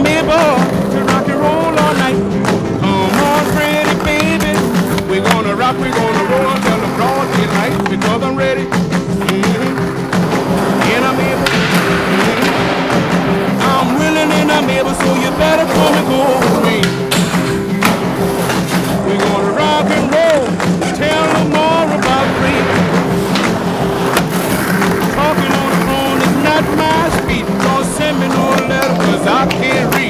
I'm able to rock and roll all night. Come on, pretty baby, we're gonna rock, we're gonna roll till the broad daylight, because I'm ready, and I'm able, I'm willing and I'm able, so you better come and go with me. We're gonna rock and roll, tell them more about me. Talking on the phone is not my speed, don't send me no letter, cause I can't read.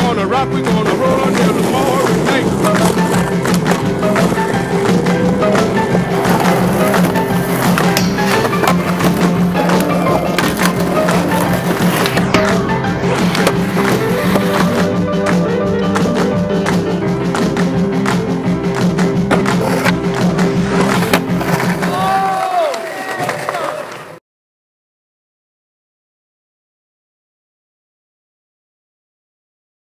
We're gonna roll on down.